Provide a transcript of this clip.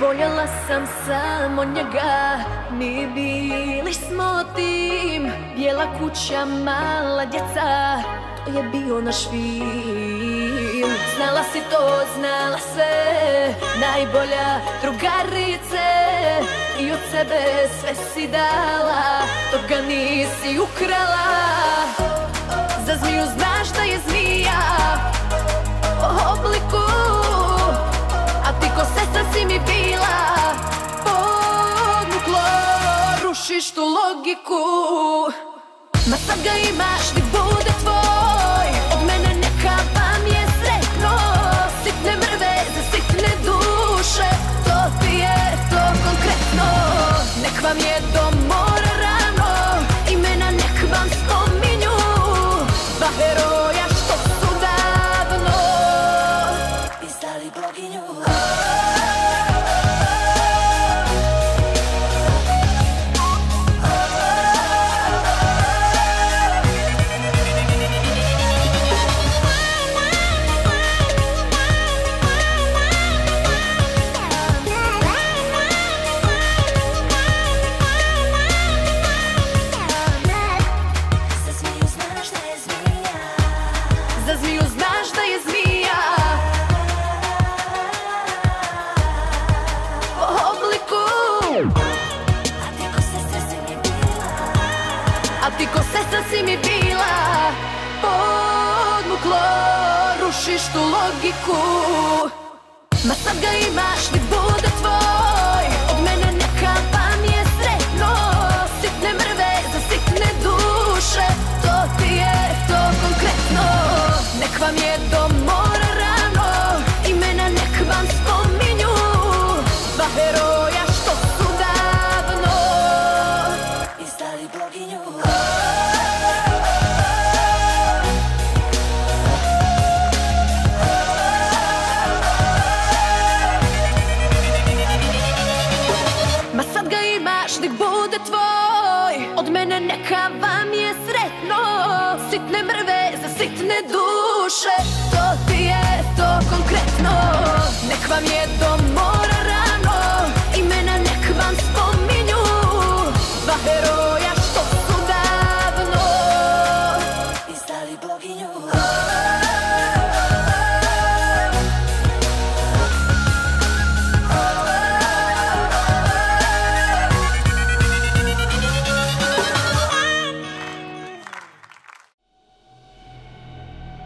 Voljela sam samo njega, mi bili smo tim. Bijela kuća, mala djeca, to je bio naš film. Znala si to, znala sve, najbolja drugarice. I od sebe sve si dala, toga nisi ukrala. Za zmiju znaš da je zmija po obliku, a ti ko sestra si mi bila, podmuklo rušiš tu logiku. Ma sad ga imaš, nek bude tvoj, od mene neka vam je sretno. Sitne mrve za sitne duše, to ti je to konkretno. Nek vam je do mora rano, imena nek vam spominju, dva heroja što su davno izdali boginju. Ti ko sestra si mi bila, podmuklo rušiš tu logiku. Ma sad ga imaš, nek bude tvoj, od mene neka vam je sretno. Sitne mrve za sitne duše, to ti je to konkretno. Nek vam je do mora rano, imena nek vam spominju, dva heroja što su davno izdali boginju. Nek bude tvoj, od mene neka vam je sretno. Sitne mrve za sitne duše, to ti je to konkretno. Nek vam je do mora rano, imena nek vam spominju, dva heroja što su davno izdali boginju.